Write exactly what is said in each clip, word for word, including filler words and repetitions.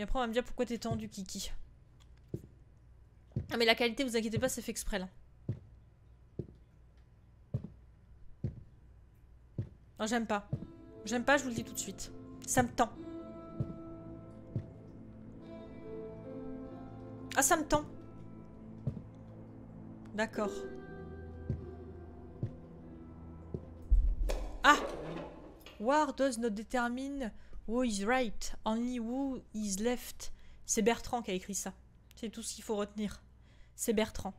Et après on va me dire pourquoi t'es tendu, Kiki. Ah mais la qualité, vous inquiétez pas, c'est fait exprès là. Non, j'aime pas. J'aime pas, je vous le dis tout de suite. Ça me tend. Ah, ça me tend. D'accord. Ah! War does not determine who is right, only who is left. C'est Bertrand qui a écrit ça. C'est tout ce qu'il faut retenir. C'est Bertrand.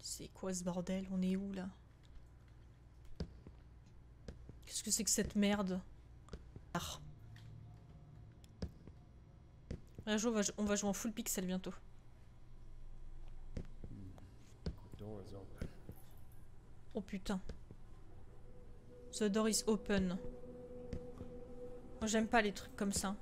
C'est quoi ce bordel? On est où là? Qu'est-ce que c'est que cette merde? Ah. Là, on va jouer en full pixel bientôt. Oh putain. The door is open. Moi j'aime pas les trucs comme ça.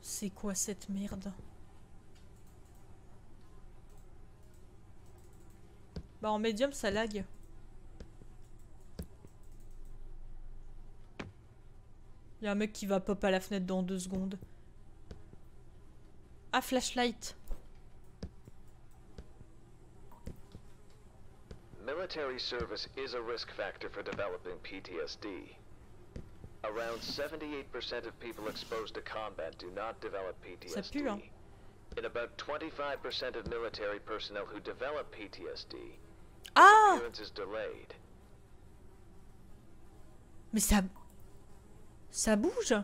C'est quoi cette merde? Bah en médium ça lag. Y'a un mec qui va pop à la fenêtre dans deux secondes. Ah, flashlight. Military service is a risk factor for developing P T S D. Around seventy-eight percent of people exposed to combat do not develop P T S D. In about twenty-five percent of military personnel who develop P T S D. Ah! Mais ça... ça bouge?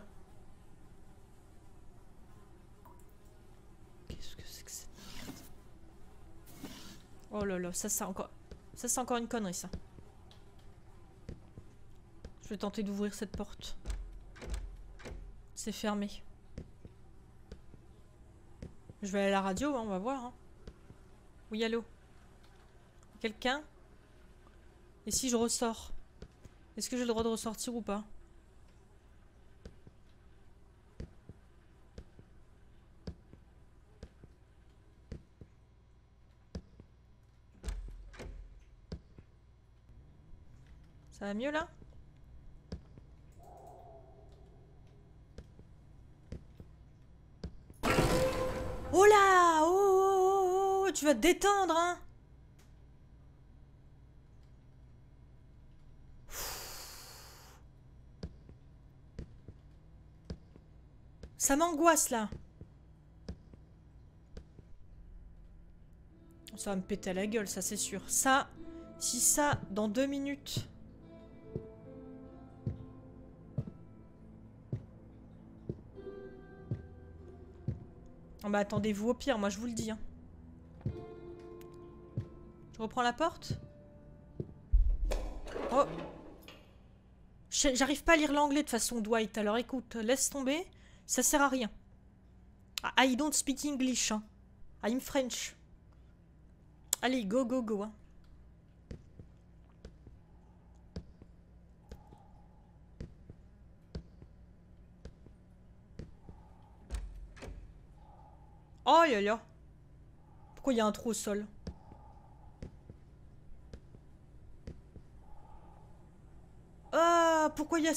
Qu'est-ce que c'est que cette merde? Oh là là, ça c'est encore... ça c'est encore une connerie ça. Je vais tenter d'ouvrir cette porte. C'est fermé. Je vais aller à la radio, hein, on va voir. Hein. Oui, allô? Quelqu'un? Et si je ressors? Est-ce que j'ai le droit de ressortir ou pas? Ça va mieux là? Oh là, oh, oh, oh, oh, tu vas te détendre, hein. Ça m'angoisse, là. Ça va me péter à la gueule, ça, c'est sûr. Ça, si ça, dans deux minutes... Non bah attendez-vous au pire, moi je vous le dis. Hein. Je reprends la porte. Oh. J'arrive pas à lire l'anglais de façon Dwight, alors écoute, laisse tomber, ça sert à rien. I don't speak English. Hein. I'm French. Allez, go, go, go. Hein. Oh là là. Pourquoi il y a un trou au sol? Ah, pourquoi il y a...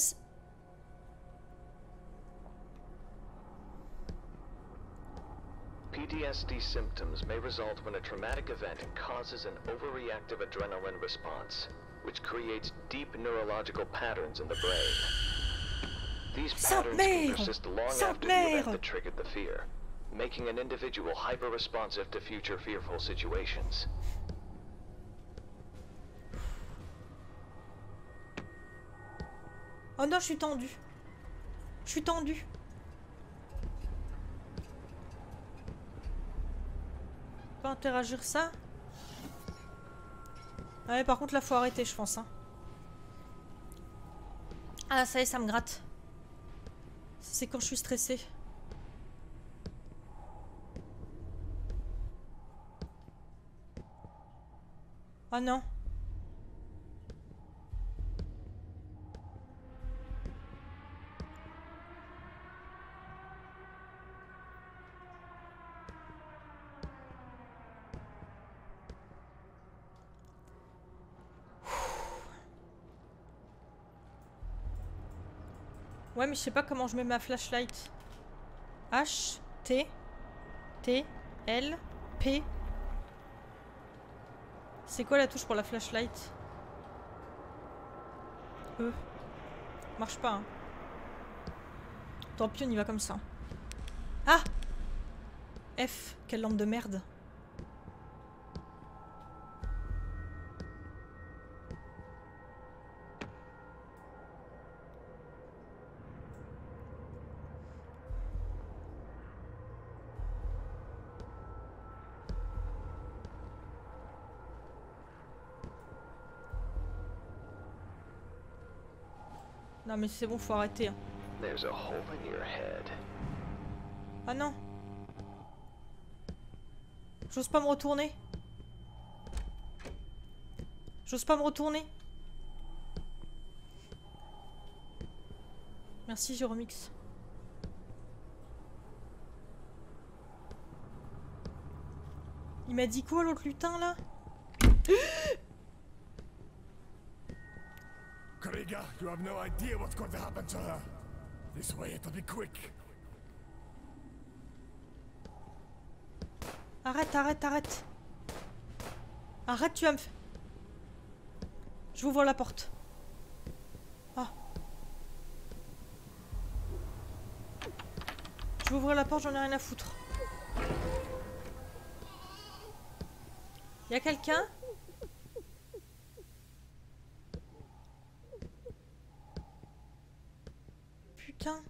P T S D symptoms may result when a traumatic event causes an overreactive adrenaline response, which creates deep neurological patterns in the brain. These patterns can persist long after the event that triggered the fear, making an individual hyper-responsive to future fearful situations. Oh non, je suis tendue. Je suis tendue. Pas interagir ça. Ouais, par contre, là, faut arrêter, je pense. Hein. Ah, ça y est, ça me gratte. C'est quand je suis stressée. Oh non. Ouais, mais je sais pas comment je mets ma flashlight. H, T, T, L, P. C'est quoi la touche pour la flashlight? E. Marche pas, hein. Tant pis, on y va comme ça. Ah! F, quelle lampe de merde. Non mais c'est bon, faut arrêter. Ah non. J'ose pas me retourner. J'ose pas me retourner. Merci Jéromix. Il m'a dit quoi l'autre lutin là? Krieger, you have no idea what's going to happen to her. This way it'll be quick. Arrête, arrête, arrête. Arrête, tu vas me faire. Je vous vois la porte. Ah. Je vais ouvrir la porte, j'en ai rien à foutre. Y'a quelqu'un? Putain.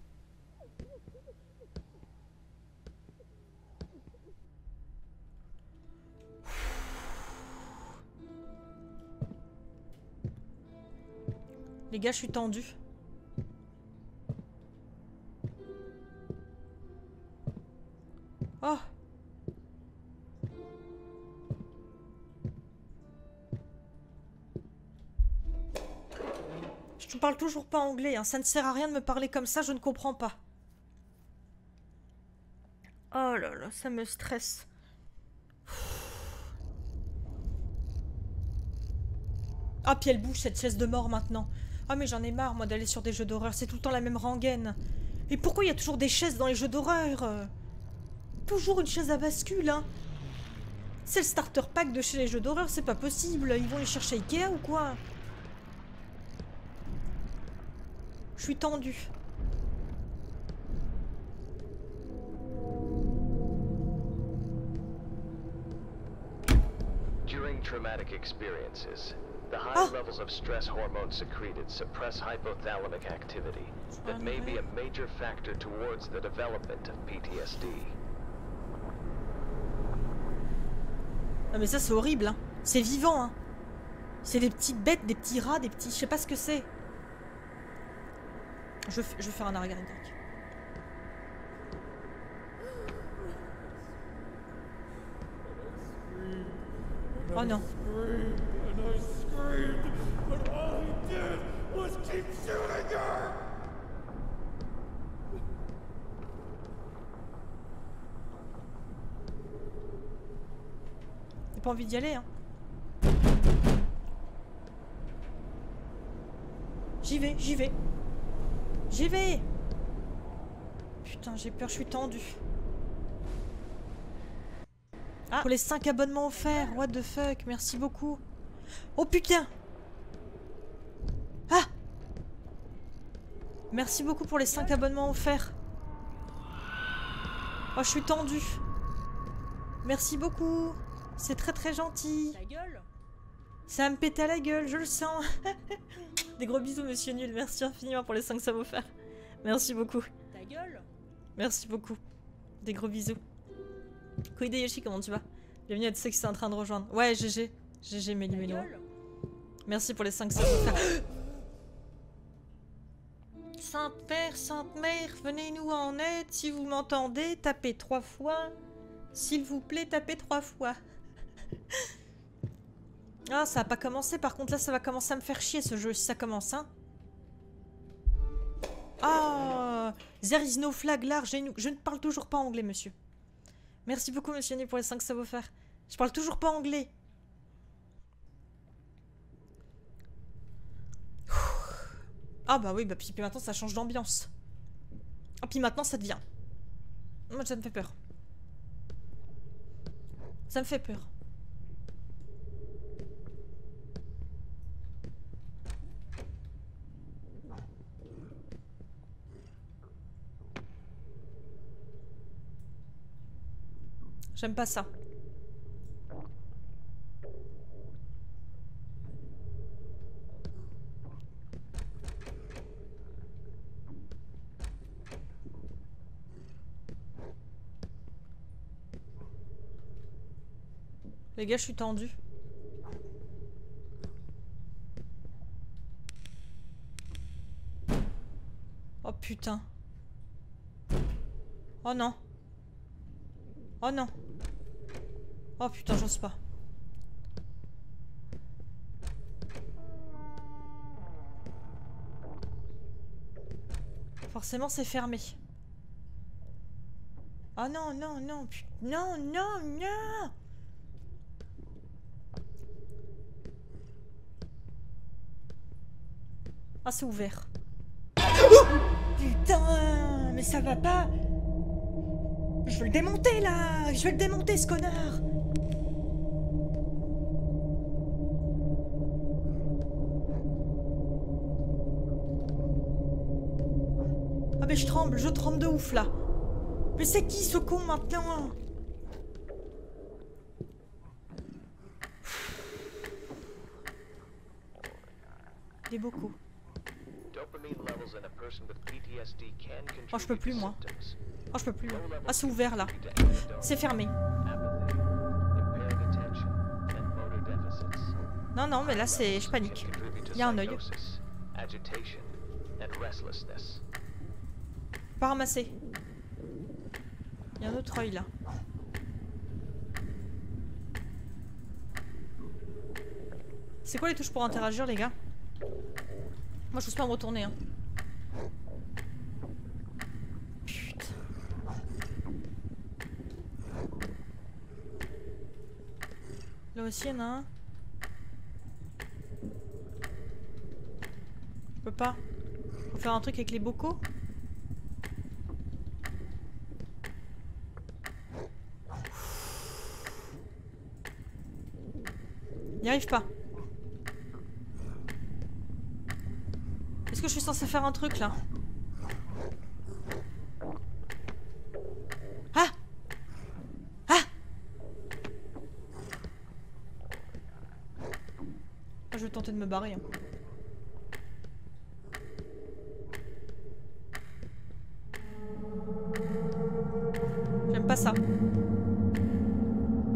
Les gars, je suis tendue. Oh. Je te parle toujours pas anglais, hein. Ça ne sert à rien de me parler comme ça, je ne comprends pas. Oh là là, ça me stresse. Ah, puis elle bouge cette chaise de mort maintenant. Ah mais j'en ai marre moi d'aller sur des jeux d'horreur, c'est tout le temps la même rengaine. Et pourquoi il y a toujours des chaises dans les jeux d'horreur? euh, Toujours une chaise à bascule, hein. C'est le starter pack de chez les jeux d'horreur, c'est pas possible. Ils vont les chercher Ikea ou quoi? Je suis tendue. During traumatic experiences, the high levels of stress hormones secreted suppress hypothalamic activity that may be a major factor towards the development of P T S D. Ah mais ça c'est horrible, hein. C'est vivant, hein. C'est des petites bêtes, des petits rats, des petits... Je sais pas ce que c'est. Je, f... Je vais faire un arrière-garde. Oh non. J'ai pas envie d'y aller, hein. J'y vais, j'y vais. J'y vais. Putain, j'ai peur, je suis tendue. Ah. Pour les cinq abonnements offerts, what the fuck, merci beaucoup. Oh putain. Ah. Merci beaucoup pour les cinq abonnements offerts. Oh, je suis tendue. Merci beaucoup. C'est très très gentil. Ta gueule. Ça me pète à la gueule, je le sens. Des gros bisous, monsieur Nul. Merci infiniment pour les cinq subs offerts. Merci beaucoup. Ta gueule. Merci beaucoup. Des gros bisous. Koide Yoshi, comment tu vas? Bienvenue à tous ceux qui sont en train de rejoindre. Ouais, G G. G G, Méli Mélo. Merci pour les cinq subs offerts. Sainte-Mère, Sainte-Mère, venez-nous en aide. Si vous m'entendez, tapez trois fois. S'il vous plaît, tapez trois fois. Ah, ça a pas commencé. Par contre, là, ça va commencer à me faire chier, ce jeu, si ça commence, hein. Ah, oh, there is no flag large. Je ne parle toujours pas anglais, monsieur. Merci beaucoup, monsieur Nul, pour les cinq subs offerts. Je parle toujours pas anglais. Ah bah oui, bah puis maintenant, ça change d'ambiance. Et puis maintenant ça devient. Moi ça me fait peur. Ça me fait peur. J'aime pas ça. Les gars, je suis tendue. Oh putain. Oh non. Oh non. Oh putain, j'ose pas. Forcément, c'est fermé. Oh non, non, non, putain. Non, non, non. Ah, c'est ouvert. Oh putain, mais ça va pas. Je vais le démonter là. Je vais le démonter ce connard. Ah mais je tremble, je tremble de ouf là. Mais c'est qui ce con maintenant? Il est beaucoup. Oh, je peux plus, moi. Oh, je peux plus, moi. Ah, c'est ouvert, là. C'est fermé. Non, non, mais là, c'est... Je panique. Il y a un œil. Pas ramassé. Il y a un autre œil, là. C'est quoi les touches pour interagir, les gars? Moi, je n'ose pas me retourner, hein. Putain. Là aussi, il y en a un. Je peux pas. Faut faire un truc avec les bocaux. N'y arrive pas. Est-ce que je suis censée faire un truc là? Ah! Ah! Je vais tenter de me barrer. J'aime pas ça.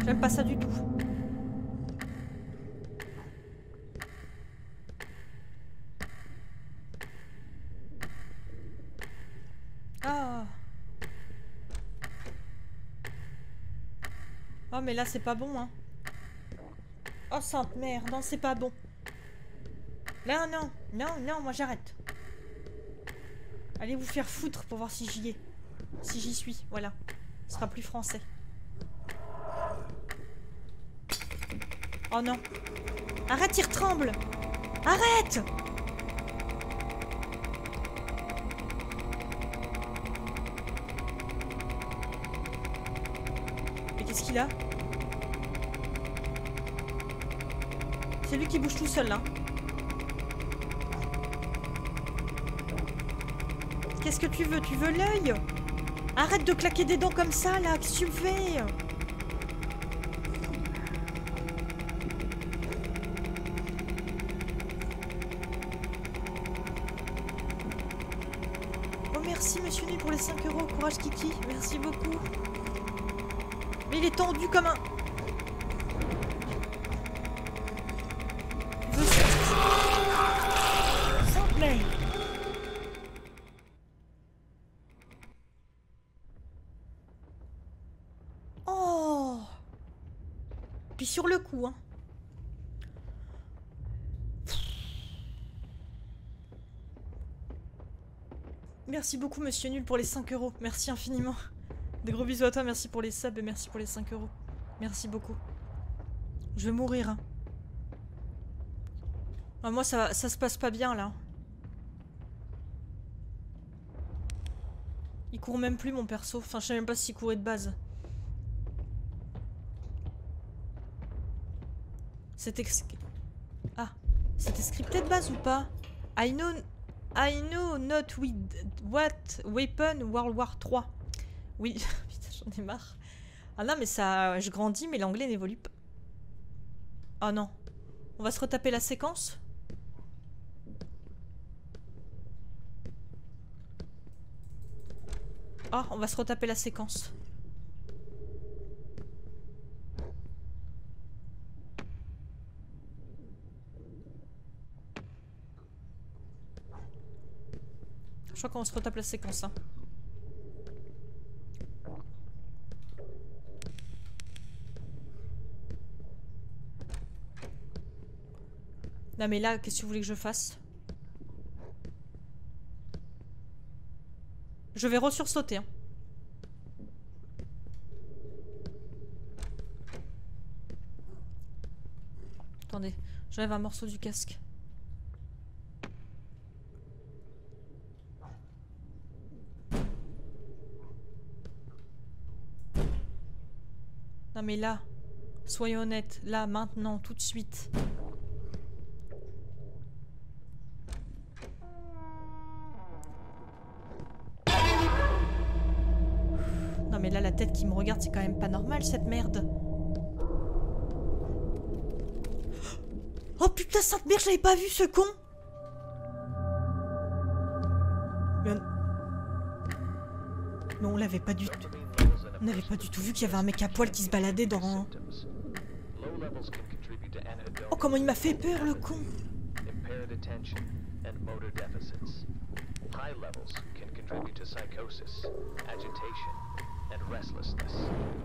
J'aime pas ça du tout. Mais là c'est pas bon hein. Oh sainte mère, non c'est pas bon. Là non, non, non, moi j'arrête. Allez vous faire foutre pour voir si j'y ai. Si j'y suis, voilà. Ce sera plus français. Oh non. Arrête, il tremble. Arrête. Mais qu'est-ce qu'il a? C'est lui qui bouge tout seul là. Qu'est-ce que tu veux? Tu veux l'œil? Arrête de claquer des dents comme ça là, qu'est-ce que tu fais? Oh merci monsieur Ney pour les cinq euros, courage Kiki, merci beaucoup. Mais il est tendu comme un... Sur le coup, hein. Merci beaucoup, monsieur Nul, pour les cinq euros. Merci infiniment. Des gros bisous à toi. Merci pour les subs et merci pour les cinq euros. Merci beaucoup. Je vais mourir. Hein. Ah, moi, ça, ça se passe pas bien, là. Il court même plus mon perso. Enfin, je sais même pas s'il courait de base. C'était... Ah. C'était scripté de base ou pas? I know... I know not with what weapon World War trois. Oui, putain, j'en ai marre. Ah non, mais ça... Je grandis, mais l'anglais n'évolue pas. Ah non. On va se retaper la séquence? Ah, on va se retaper la séquence. Je crois qu'on se retape la séquence. Hein. Non mais là, qu'est-ce que vous voulez que je fasse? Je vais resursauter. Hein. Attendez, j'enlève un morceau du casque. Non mais là, soyons honnêtes, là, maintenant, tout de suite. Non mais là, la tête qui me regarde, c'est quand même pas normal, cette merde. Oh putain, sainte merde, je l'avais pas vu, ce con. Mais on... Mais on l'avait pas du tout... On n'avait pas du tout vu qu'il y avait un mec à poil qui se baladait dans... Oh, comment il m'a fait peur, le con!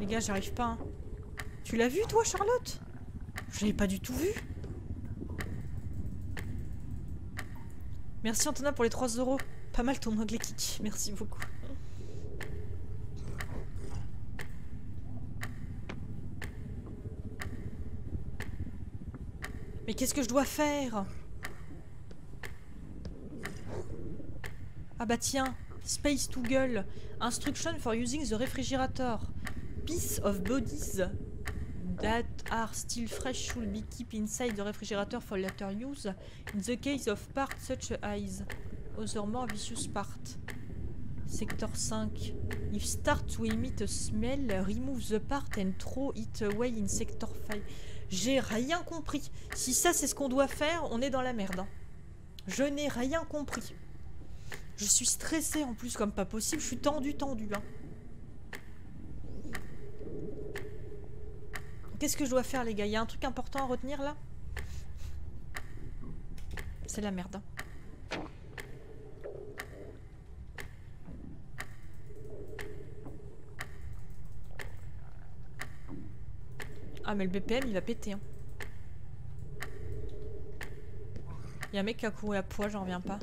Les gars, j'arrive pas. Hein. Tu l'as vu, toi, Charlotte? Je l'avais pas du tout vu. Merci, Antonin, pour les trois euros. Pas mal ton anglais kick. Merci beaucoup. Mais qu'est-ce que je dois faire? Ah bah tiens, Space to Girl. Instruction for using the refrigerator. Piece of bodies that are still fresh should be kept inside the refrigerator for later use. In the case of parts such as other more vicious parts. Sector cinq. If start to emit a smell, remove the part and throw it away in Sector five. J'ai rien compris. Si ça c'est ce qu'on doit faire, on est dans la merde. Hein. Je n'ai rien compris. Je suis stressée en plus comme pas possible. Je suis tendue, tendue. Hein. Qu'est-ce que je dois faire les gars? Il y a un truc important à retenir là? C'est la merde. Hein. Ah mais le B P M il va péter hein. Y'a un mec qui a couru à poil, j'en reviens pas.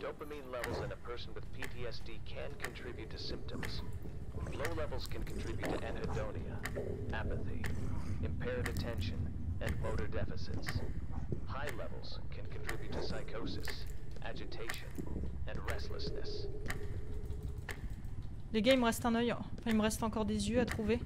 Dopamine levels in a person with P T S D can contribute to symptoms. Low levels can contribute to anhedonia, apathy, impaired attention, and motor deficits. High levels can contribute to psychosis, agitation, and restlessness. Les gars, il me reste un œil. Enfin, il me reste encore des yeux à trouver.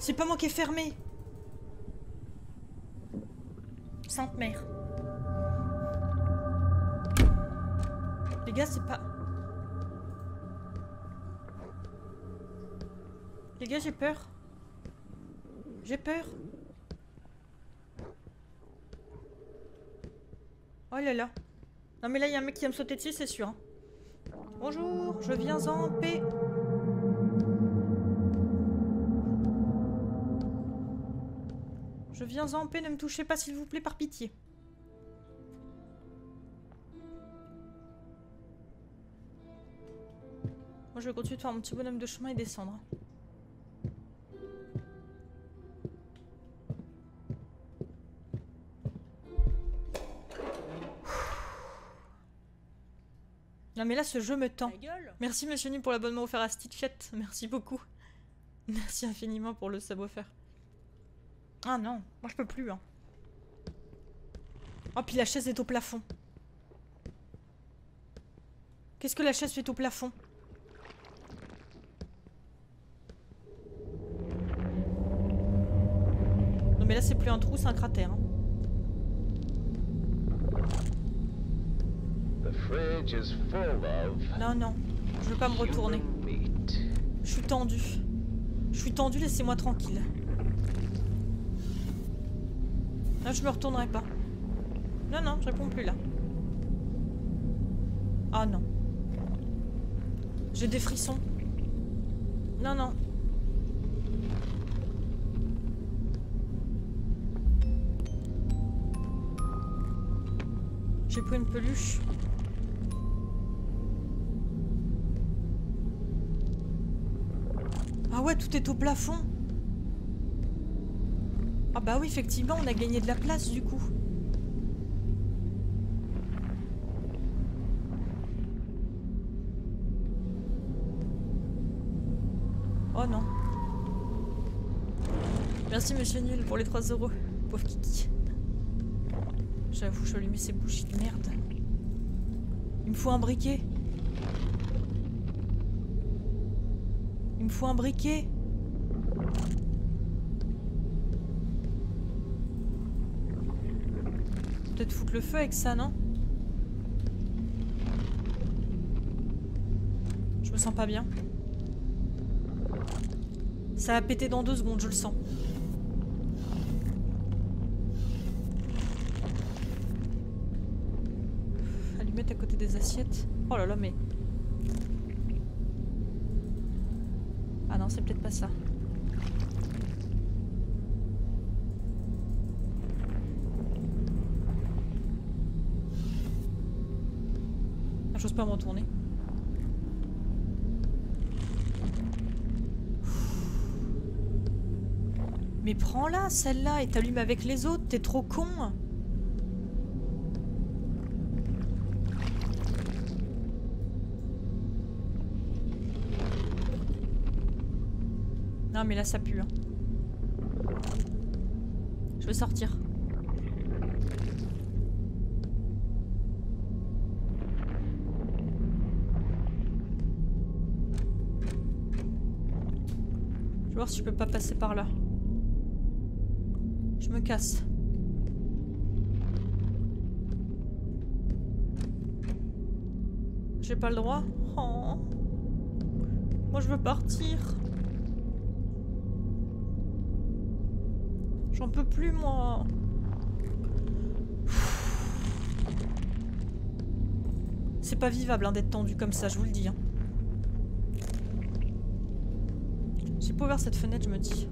C'est pas moi qui ai fermé. Sainte mère. Les gars, c'est pas... Les gars, j'ai peur. J'ai peur. Oh là là. Non mais là, il y a un mec qui va me sauter dessus, c'est sûr. Hein. Bonjour, je viens en paix. viens en paix, ne me touchez pas s'il vous plaît, par pitié. Moi je vais continuer de faire mon petit bonhomme de chemin et descendre. Non mais là ce jeu me tend. Merci monsieur Nîmes pour l'abonnement offert à Stitchette. Merci beaucoup. Merci infiniment pour le sub offert. Ah non, moi je peux plus hein. Oh puis la chaise est au plafond. Qu'est-ce que la chaise fait au plafond? Non mais là c'est plus un trou, c'est un cratère hein. Non, non, je veux pas me retourner. Je suis tendue. Je suis tendue, laissez-moi tranquille. Là, je me retournerai pas. Non, non, je réponds plus là. Ah non. J'ai des frissons. Non, non. J'ai pris une peluche. Ah ouais, tout est au plafond. Ah bah oui, effectivement, on a gagné de la place, du coup. Oh non. Merci, monsieur Nul, pour les trois euros. Pauvre Kiki. J'avoue, je vais allumer ces bougies de merde. Il me faut un briquet. Il me faut un briquet. Peut-être foutre le feu avec ça, non? Je me sens pas bien. Ça va péter dans deux secondes, je le sens. Allumette à côté des assiettes. Oh là là, mais... Ah non, c'est peut-être pas ça. Ah, j'ose pas me retourner. Mais prends-la, celle-là, et t'allumes avec les autres, t'es trop con. Non mais là ça pue hein. Je veux sortir. Je vais voir si je peux pas passer par là. Je me casse. J'ai pas le droit. Oh. Moi je veux partir. J'en peux plus, moi. C'est pas vivable hein, d'être tendu comme ça, je vous le dis. Hein. J'ai pas ouvert cette fenêtre, je me dis.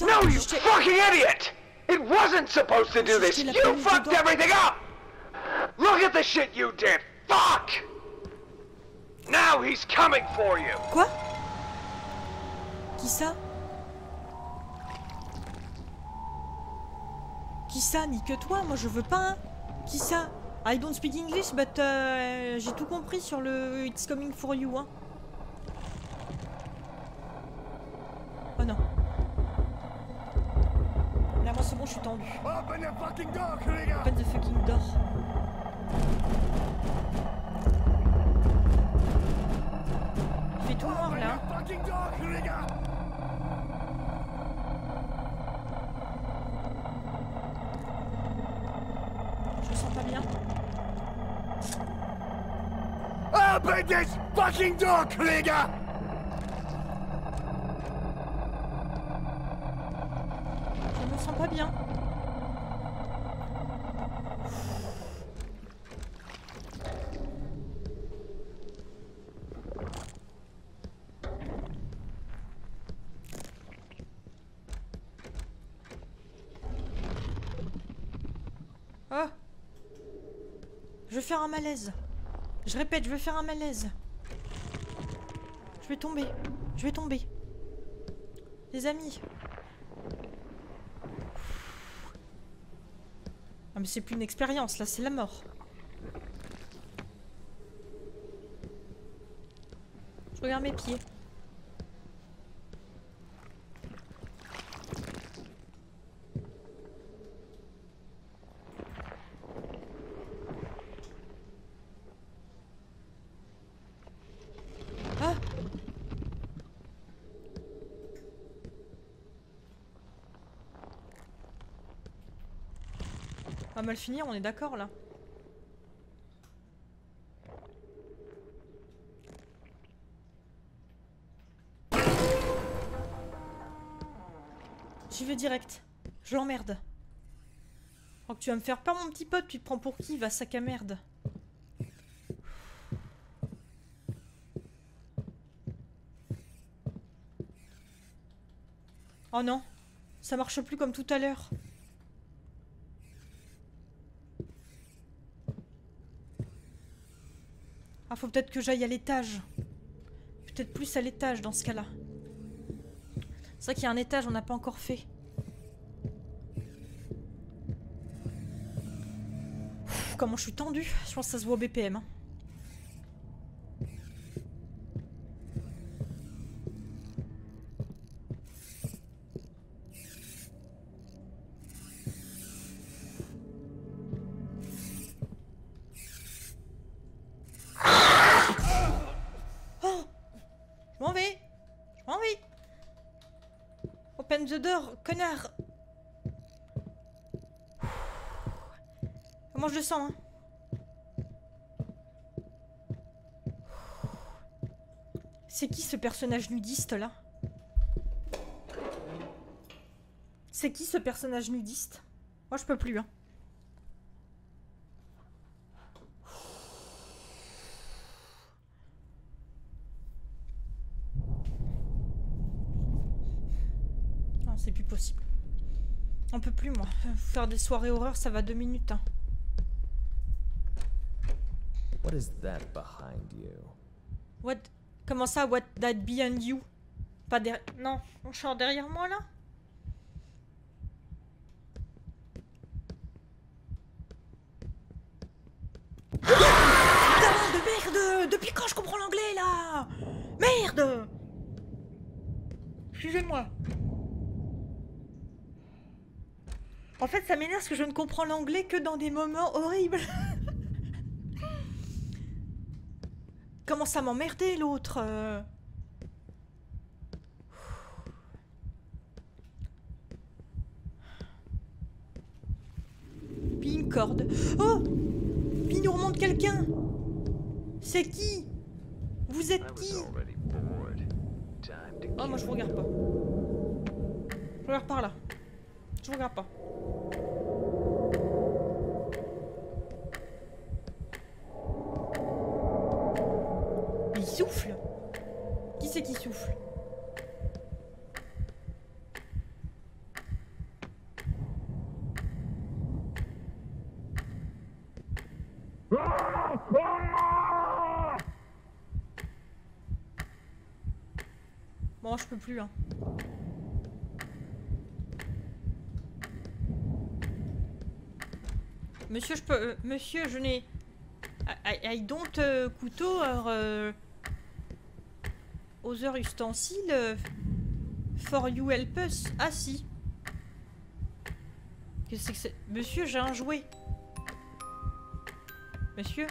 No, you fucking idiot! It wasn't supposed to do this! You fucked everything up! Look at the shit you did! Fuck! Now he's coming for you! Quoi? Qui ça? Qui ça? Ni que toi, moi je veux pas, hein? Qui ça? I don't speak English, but euh, j'ai tout compris sur le It's coming for you, hein? Oh non. Là, moi, c'est bon, je suis tendu. Open the fucking door, Krieger! Open the fucking door. Il fait tout noir, là. Open the fucking door, Krieger! Je me sens pas bien. Open this fucking door, Krieger! bien. Oh, je vais faire un malaise. Je répète, je vais faire un malaise. Je vais tomber. Je vais tomber. Les amis. Ah mais c'est plus une expérience, là c'est la mort. Je regarde mes pieds. On va mal finir, on est d'accord là. J'y vais direct. Je l'emmerde. Oh, tu vas me faire peur, mon petit pote. Tu te prends pour qui, va sac à merde. Oh non, ça marche plus comme tout à l'heure. Ah, faut peut-être que j'aille à l'étage. Peut-être plus à l'étage dans ce cas-là. C'est vrai qu'il y a un étage, on n'a pas encore fait. Ouf, comment je suis tendue. Je pense que ça se voit au B P M. Hein. Je dors, connard. Comment je le sens, hein? C'est qui ce personnage nudiste là? C'est qui ce personnage nudiste? Moi je peux plus, hein. C'est plus possible. On peut plus, moi. Faire des soirées horreurs, ça va deux minutes. Hein. What is that behind you? What? Comment ça, what that behind you? Pas derrière. Non, on chante derrière moi là. Ah, putain de merde! Depuis quand je comprends l'anglais là? Merde! Suivez-moi. En fait, ça m'énerve parce que je ne comprends l'anglais que dans des moments horribles. Comment ça m'emmerdait, l'autre? Puis une corde. Oh! Puis il nous remonte quelqu'un. C'est qui? Vous êtes qui? Oh, moi je vous regarde pas. Je regarde par là. Je vous regarde pas. Il souffle. Qui c'est qui souffle? Bon, je peux plus, hein. Monsieur, je peux... Euh, monsieur, je n'ai... I, I don't euh, couteau, or, euh, other ustensiles euh, for you help us. Ah si. Qu'est-ce que c'est? Monsieur, j'ai un jouet. Monsieur.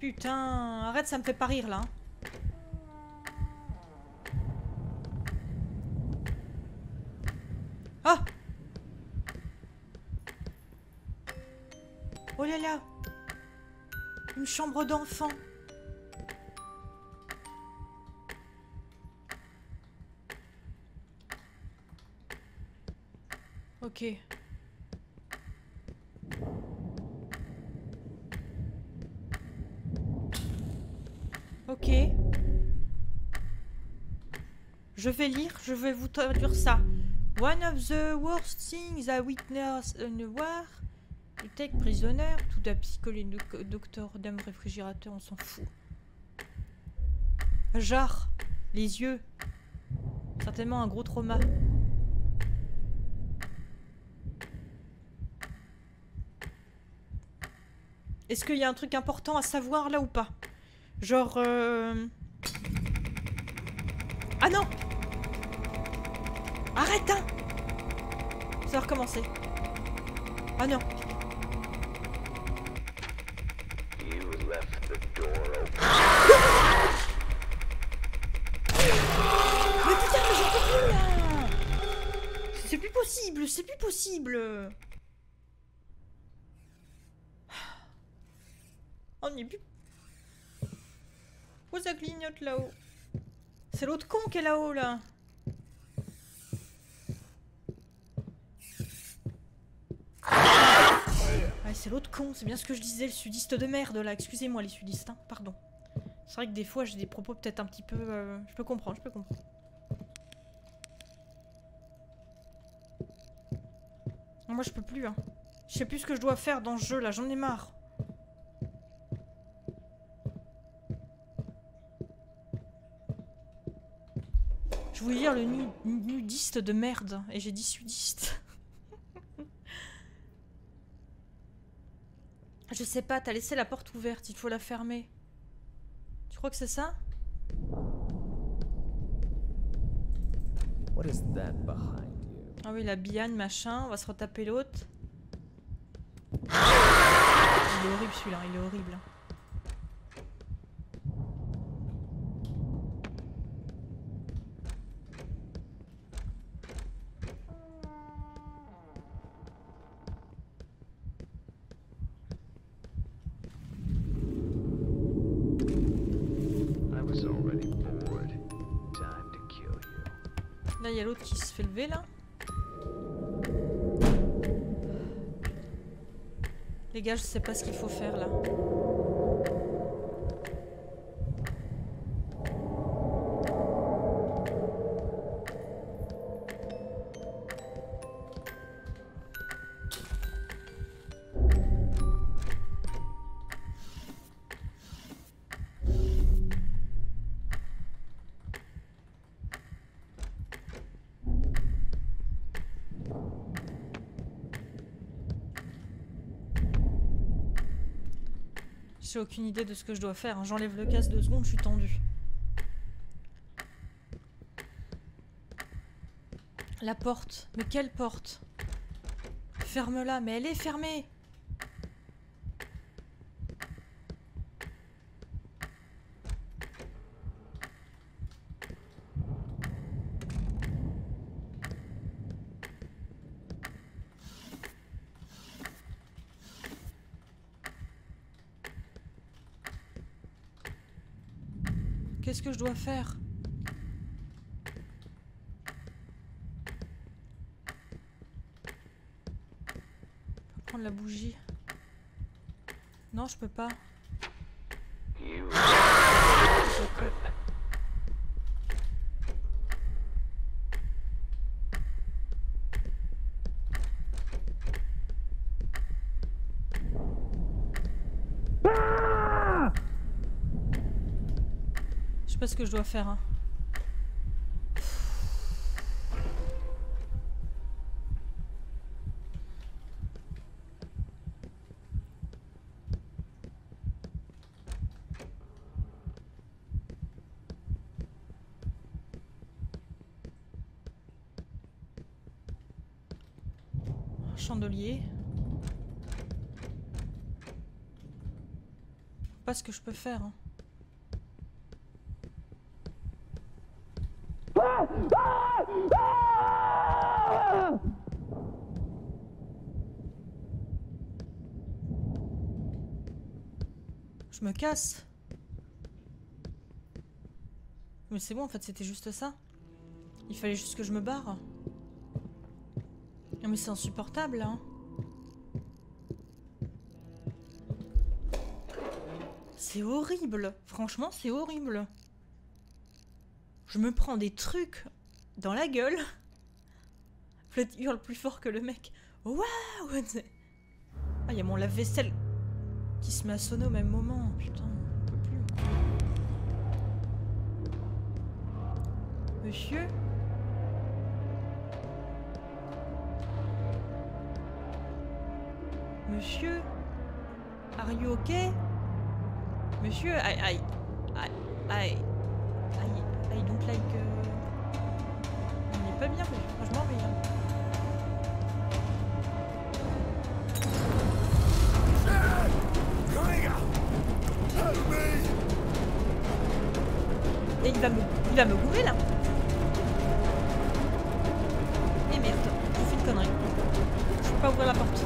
Putain, arrête, ça me fait pas rire là. Hein. Oh là là! Une chambre d'enfant. Ok. Ok. Je vais lire, je vais vous traduire ça. One of the worst things I witnessed in the war. You take prisoner, tout à psychologue, docteur, dame, réfrigérateur, on s'en fout. Genre, les yeux. Certainement un gros trauma. Est-ce qu'il y a un truc important à savoir là ou pas? Genre... Euh... Ah non! Arrête, hein! Ça va recommencer. Ah non! C'est plus possible, c'est plus possible. On n'y est plus. Où ça clignote là-haut? C'est l'autre con qui est là-haut là. Ouais, c'est l'autre con, c'est bien ce que je disais, le sudiste de merde là. Excusez-moi les sudistes, hein, pardon. C'est vrai que des fois j'ai des propos peut-être un petit peu... Euh... Je peux comprendre, je peux comprendre. Moi je peux plus, hein. Je sais plus ce que je dois faire dans ce jeu là, j'en ai marre. Je voulais dire le nu nudiste de merde et j'ai dit sudiste. Je sais pas, t'as laissé la porte ouverte, il faut la fermer. Tu crois que c'est ça? What is that behind? Ah oui, la Biane, machin, on va se retaper l'autre. Il est horrible celui-là, il est horrible. Là, il y a l'autre qui se fait lever, là. Les gars, je sais pas ce qu'il faut faire là. J'ai aucune idée de ce que je dois faire. J'enlève le casque deux secondes, je suis tendue. La porte. Mais quelle porte? Ferme-la, mais elle est fermée! Qu'est-ce que je dois faire? Je peux prendre la bougie. Non, je peux pas. Je sais pas ce que je dois faire. Hein. Un chandelier. Pas ce que je peux faire. Hein. Je me casse. Mais c'est bon en fait, c'était juste ça. Il fallait juste que je me barre. Et Mais c'est insupportable, hein. C'est horrible. Franchement, c'est horrible. Je me prends des trucs dans la gueule. Je hurle plus fort que le mec. Waouh! Ah, il y a mon lave-vaisselle qui se met à sonner au même moment. Putain, on peut plus. Monsieur? Monsieur? Are you okay? Monsieur, I, I, I, I, I, I don't like... Euh... On n'est pas bien, mais franchement, mais... Et il va me, il va me gouver, là. Et merde, j'ai fait une connerie. Je peux pas ouvrir la porte.